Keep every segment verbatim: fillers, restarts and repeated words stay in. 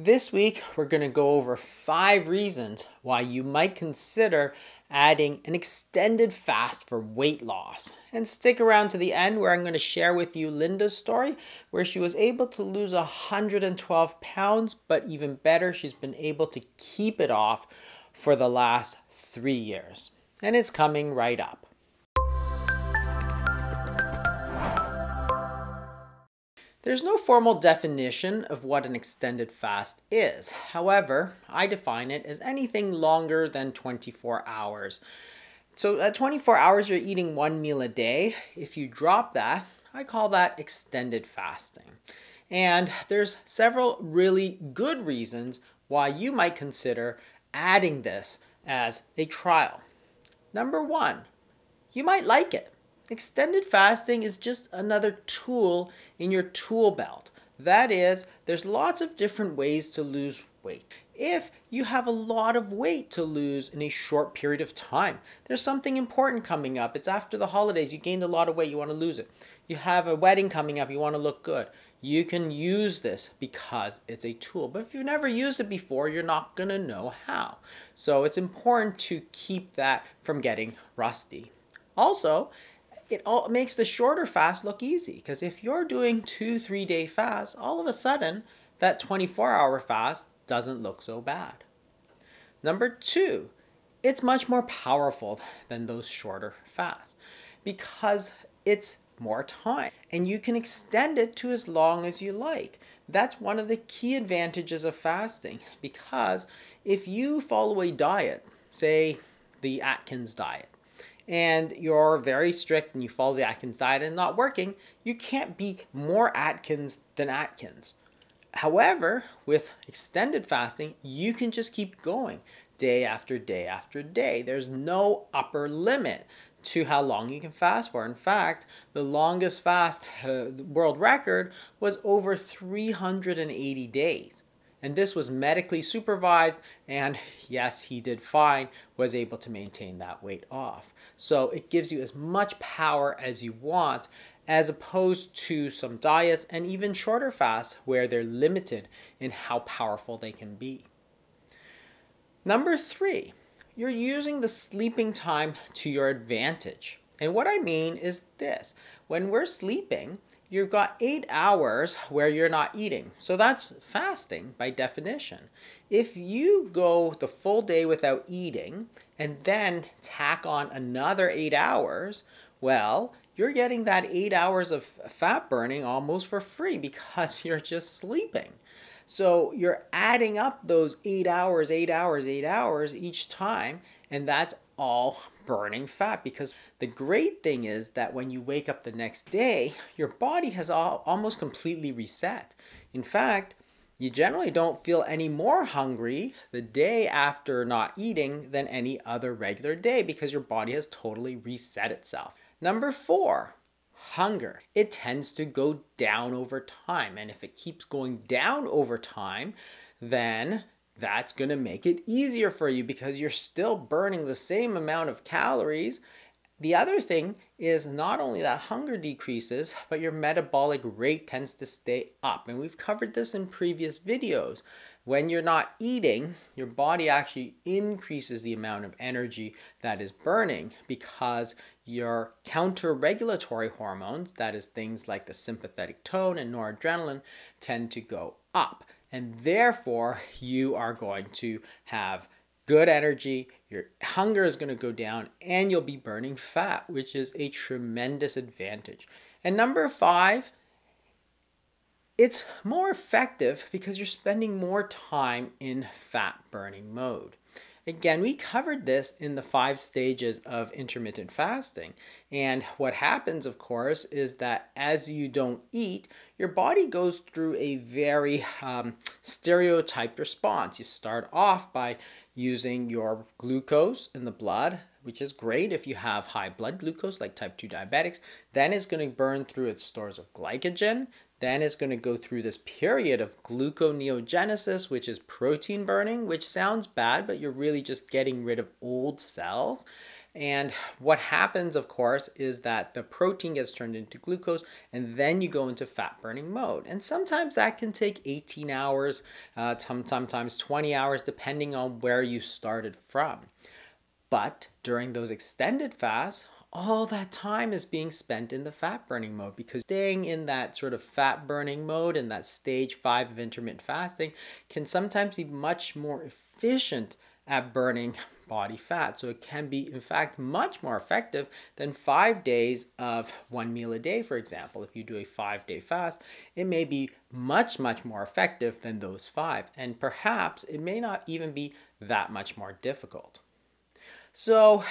This week, we're going to go over five reasons why you might consider adding an extended fast for weight loss. And stick around to the end where I'm going to share with you Linda's story, where she was able to lose one hundred twelve pounds, but even better, she's been able to keep it off for the last three years. And it's coming right up. There's no formal definition of what an extended fast is. However, I define it as anything longer than twenty-four hours. So at twenty-four hours, you're eating one meal a day. If you drop that, I call that extended fasting. And there's several really good reasons why you might consider adding this as a trial. Number one, you might like it. Extended fasting is just another tool in your tool belt. That is, there's lots of different ways to lose weight. If you have a lot of weight to lose in a short period of time, there's something important coming up. It's after the holidays, you gained a lot of weight, you want to lose it. You have a wedding coming up, you want to look good. You can use this because it's a tool. But if you've never used it before, you're not going to know how. So it's important to keep that from getting rusty. Also, it all makes the shorter fast look easy, because if you're doing two, three day fasts, all of a sudden that twenty-four hour fast doesn't look so bad. Number two, it's much more powerful than those shorter fasts because it's more time and you can extend it to as long as you like. That's one of the key advantages of fasting, because if you follow a diet, say the Atkins diet, and you're very strict and you follow the Atkins diet and not working, you can't be more Atkins than Atkins. However, with extended fasting, you can just keep going day after day after day. There's no upper limit to how long you can fast for. In fact, the longest fast uh, world record was over three hundred eighty days. And this was medically supervised, and yes, he did fine, was able to maintain that weight off. So it gives you as much power as you want, as opposed to some diets and even shorter fasts where they're limited in how powerful they can be. Number three, you're using the sleeping time to your advantage. And what I mean is this: when we're sleeping, you've got eight hours where you're not eating. So that's fasting by definition. If you go the full day without eating and then tack on another eight hours, well, you're getting that eight hours of fat burning almost for free because you're just sleeping. So you're adding up those eight hours, eight hours, eight hours each time, and that's all burning fat, because the great thing is that when you wake up the next day, your body has all, almost completely reset. In fact, you generally don't feel any more hungry the day after not eating than any other regular day, because your body has totally reset itself. Number four, hunger. It tends to go down over time, and if it keeps going down over time, then that's going to make it easier for you because you're still burning the same amount of calories. The other thing is not only that hunger decreases, but your metabolic rate tends to stay up. And we've covered this in previous videos. When you're not eating, your body actually increases the amount of energy that is burning, because your counter-regulatory hormones, that is things like the sympathetic tone and noradrenaline, tend to go up. And therefore, you are going to have good energy, your hunger is going to go down, and you'll be burning fat, which is a tremendous advantage. And number five, it's more effective because you're spending more time in fat burning mode. Again, we covered this in the five stages of intermittent fasting. And what happens, of course, is that as you don't eat, your body goes through a very um, stereotyped response. You start off by using your glucose in the blood, which is great if you have high blood glucose like type two diabetics. Then it's going to burn through its stores of glycogen. Then it's going to go through this period of gluconeogenesis, which is protein burning, which sounds bad, but you're really just getting rid of old cells. And what happens, of course, is that the protein gets turned into glucose, and then you go into fat burning mode. And sometimes that can take eighteen hours, uh, sometimes twenty hours, depending on where you started from. But during those extended fasts, all that time is being spent in the fat burning mode, because staying in that sort of fat burning mode and that stage five of intermittent fasting can sometimes be much more efficient at burning body fat. So it can be, in fact, much more effective than five days of one meal a day, for example. If you do a five-day fast, it may be much, much more effective than those five. And perhaps it may not even be that much more difficult. So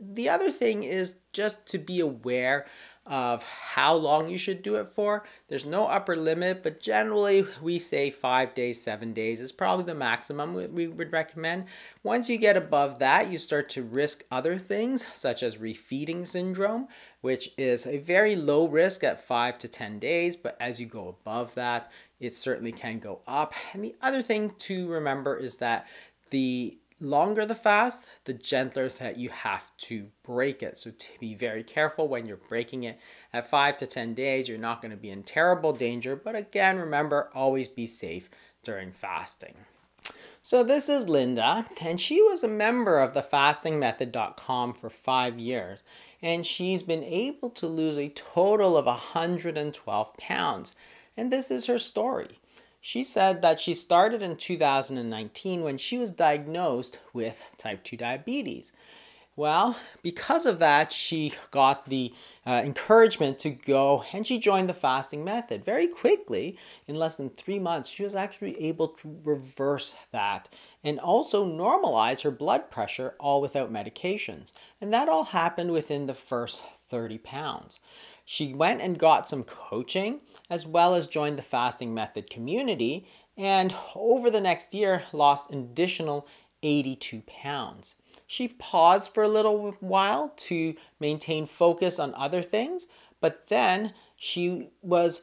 the other thing is just to be aware of how long you should do it for. There's no upper limit, but generally we say five days, seven days is probably the maximum we would recommend. Once you get above that, you start to risk other things, such as refeeding syndrome, which is a very low risk at five to ten days, but as you go above that, it certainly can go up. And the other thing to remember is that the longer the fast, the gentler that you have to break it. So to be very careful when you're breaking it at five to ten days, you're not going to be in terrible danger. But again, remember, always be safe during fasting. So this is Linda, and she was a member of the fasting method dot com for five years, and she's been able to lose a total of one hundred twelve pounds. And this is her story. She said that she started in two thousand nineteen when she was diagnosed with type two diabetes. Well, because of that, she got the uh, encouragement to go, and she joined the fasting method. Very quickly, in less than three months, she was actually able to reverse that and also normalize her blood pressure, all without medications. And that all happened within the first thirty pounds. She went and got some coaching, as well as joined the fasting method community, and over the next year lost an additional eighty-two pounds. She paused for a little while to maintain focus on other things, but then she was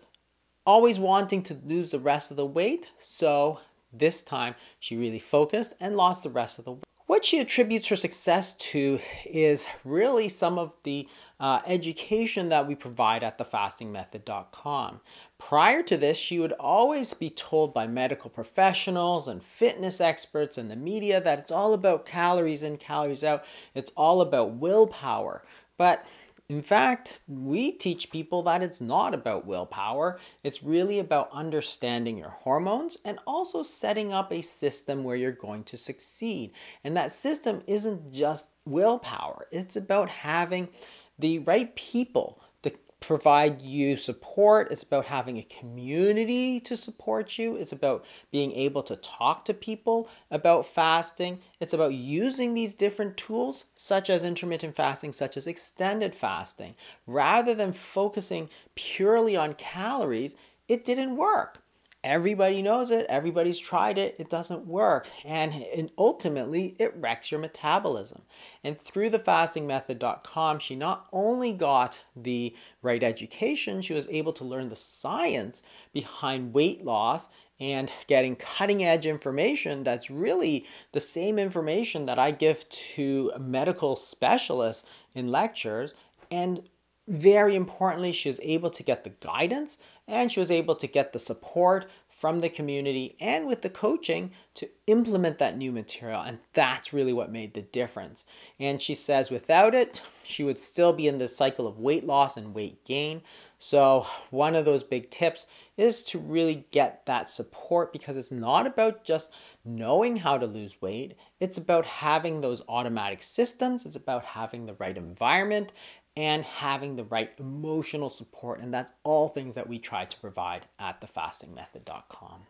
always wanting to lose the rest of the weight, so this time she really focused and lost the rest of the weight. What she attributes her success to is really some of the uh, education that we provide at the fasting method dot com. Prior to this, she would always be told by medical professionals and fitness experts and the media that it's all about calories in, calories out. It's all about willpower. But in fact, we teach people that it's not about willpower. It's really about understanding your hormones and also setting up a system where you're going to succeed. And that system isn't just willpower. It's about having the right people to provide you support. It's about having a community to support you. It's about being able to talk to people about fasting. It's about using these different tools, such as intermittent fasting, such as extended fasting. Rather than focusing purely on calories, it didn't work. Everybody knows it. Everybody's tried it. It doesn't work. And, and ultimately, it wrecks your metabolism. And through the fasting method dot com, she not only got the right education, she was able to learn the science behind weight loss and getting cutting edge information that's really the same information that I give to medical specialists in lectures. And very importantly, she was able to get the guidance, and she was able to get the support from the community and with the coaching to implement that new material. And that's really what made the difference. And she says without it, she would still be in this cycle of weight loss and weight gain. So one of those big tips is to really get that support, because it's not about just knowing how to lose weight. It's about having those automatic systems. It's about having the right environment and having the right emotional support. And that's all things that we try to provide at the fasting method dot com.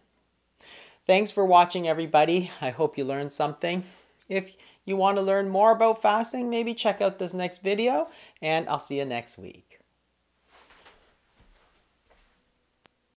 Thanks for watching, everybody. I hope you learned something. If you want to learn more about fasting, maybe check out this next video, and I'll see you next week.